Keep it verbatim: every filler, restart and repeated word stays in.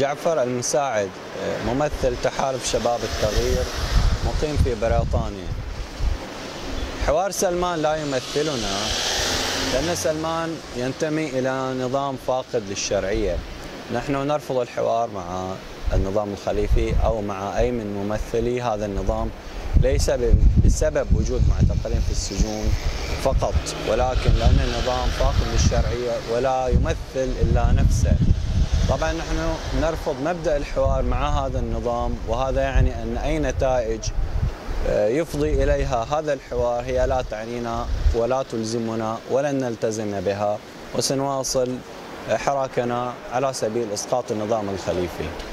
جعفر المساعد، ممثل تحالف شباب التغيير، مقيم في بريطانيا. حوار سلمان لا يمثلنا، لأن سلمان ينتمي إلى نظام فاقد للشرعية. نحن نرفض الحوار مع النظام الخليفي أو مع أي من ممثلي هذا النظام، ليس بسبب وجود معتقلين في السجون فقط، ولكن لأن النظام فاقد للشرعية ولا يمثل إلا نفسه. طبعا نحن نرفض مبدأ الحوار مع هذا النظام، وهذا يعني أن أي نتائج يفضي إليها هذا الحوار هي لا تعنينا ولا تلزمنا ولن نلتزم بها، وسنواصل حراكنا على سبيل إسقاط النظام الخليفي.